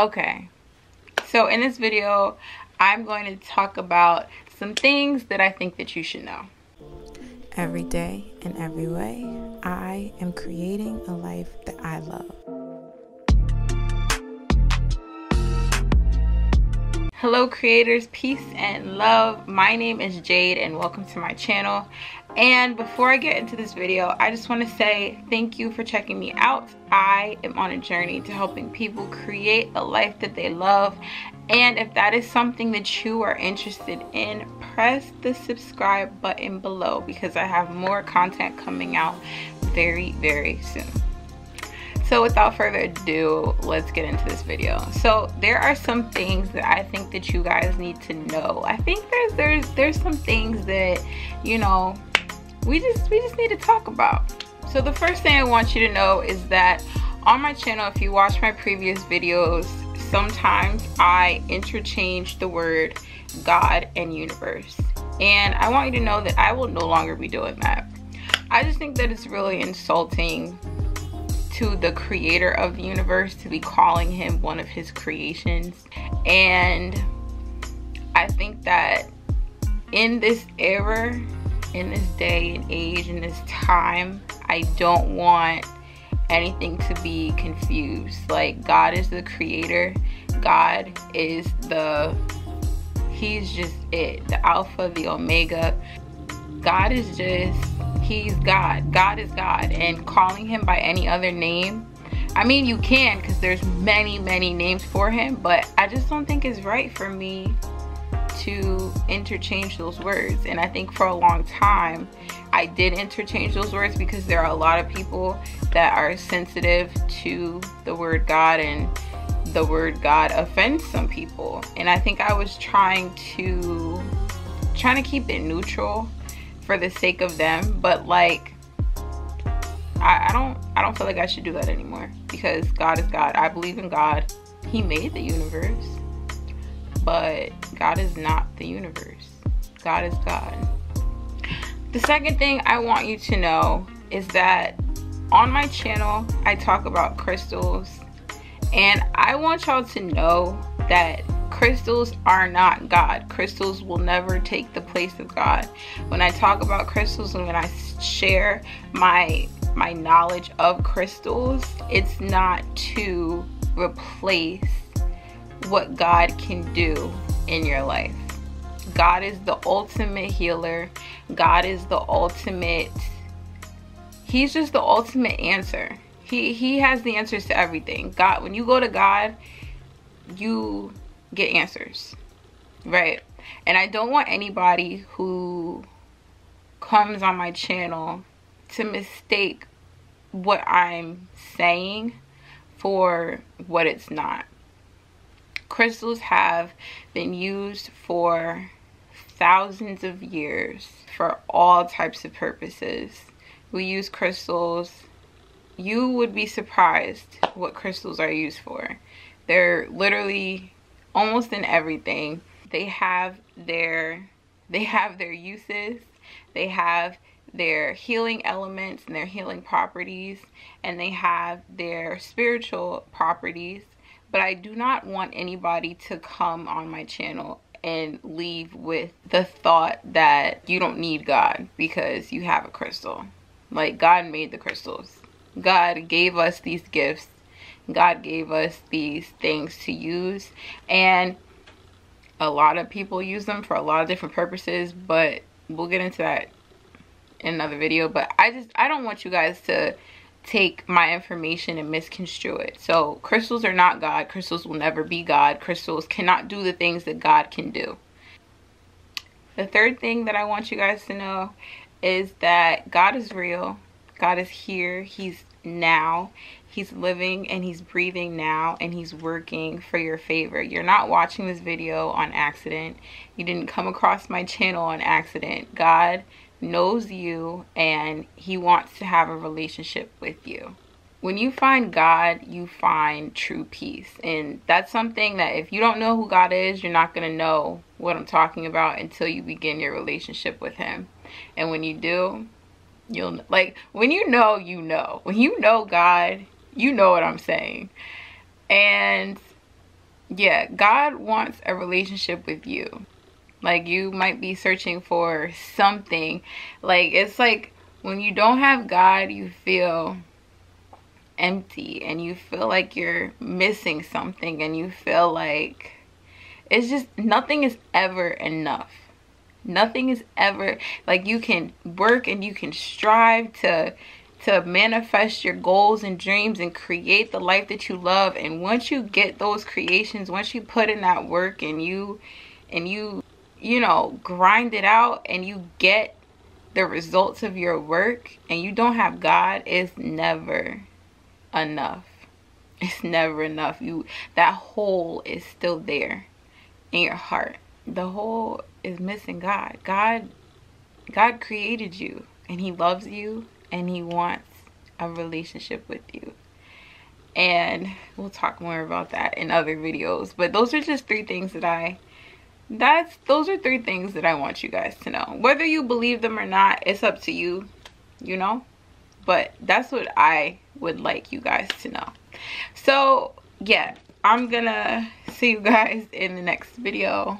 Okay, so in this video I'm going to talk about some things that I think that you should know. Every day and every way, I am creating a life that I love. Hello creators, peace and love. My name is Jade and welcome to my channel. And before I get into this video, I just want to say thank you for checking me out. I am on a journey to helping people create a life that they love. And if that is something that you are interested in, press the subscribe button below because I have more content coming out very, very soon. So without further ado, let's get into this video. So there are some things that I think that you guys need to know. I think there's some things that, you know, we just need to talk about. So the first thing I want you to know is that on my channel, if you watch my previous videos, sometimes I interchange the word God and universe. And I want you to know that I will no longer be doing that. I just think that it's really insulting to the creator of the universe to be calling him one of his creations. And I think that in this era, in this day and age, in this time, I don't want anything to be confused. Like, God is the creator. God is he's just it, the Alpha, the Omega. God is just, he's God. God is God, and calling him by any other name, I mean, you can, because there's many names for him, but I just don't think it's right for me to interchange those words. And I think for a long time I did interchange those words because there are a lot of people that are sensitive to the word God, and the word God offends some people. And I think I was trying to keep it neutral for the sake of them, but like I don't feel like I should do that anymore, because God is God. I believe in God. He made the universe, but God is not the universe. God is God. The second thing I want you to know is that on my channel I talk about crystals, and I want y'all to know that crystals are not God. Crystals will never take the place of God. When I talk about crystals and when I share my knowledge of crystals, it's not to replace what God can do in your life. God is the ultimate healer. God is the ultimate, he's just the ultimate answer. He has the answers to everything. God, when you go to God, you get answers, right? And I don't want anybody who comes on my channel to mistake what I'm saying for what it's not. Crystals have been used for thousands of years for all types of purposes. We use crystals. You would be surprised what crystals are used for. They're literally almost in everything. They have their uses. They have their healing elements and their healing properties, and they have their spiritual properties. But I do not want anybody to come on my channel and leave with the thought that you don't need God because you have a crystal. Like, God made the crystals. God gave us these gifts. God gave us these things to use, and a lot of people use them for a lot of different purposes, but we'll get into that in another video. But I don't want you guys to take my information and misconstrue it. So crystals are not God. Crystals will never be God. Crystals cannot do the things that God can do. The third thing that I want you guys to know is that God is real. God is here. He's now. He's living and he's breathing now, and he's working for your favor. You're not watching this video on accident. You didn't come across my channel on accident. God knows you, and he wants to have a relationship with you. When you find God, you find true peace. And that's something that if you don't know who God is, you're not going to know what I'm talking about until you begin your relationship with him. And when you do, you'll, like, when you know, you know. When you know God, you know what I'm saying. And Yeah, God wants a relationship with you. Like, you might be searching for something. Like, it's like when you don't have God, you feel empty and you feel like you're missing something, and you feel like it's just nothing is ever enough. Nothing is ever, like, you can work and you can strive to manifest your goals and dreams and create the life that you love. And once you get those creations, once you put in that work and you know, grind it out and you get the results of your work, and you don't have God, it's never enough. It's never enough. That hole is still there in your heart. The hole is missing God. God created you, and He loves you, and He wants a relationship with you. And we'll talk more about that in other videos. But those are just three things that I want you guys to know. Whether you believe them or not, it's up to you, you know. But that's what I would like you guys to know. So yeah, I'm gonna see you guys in the next video.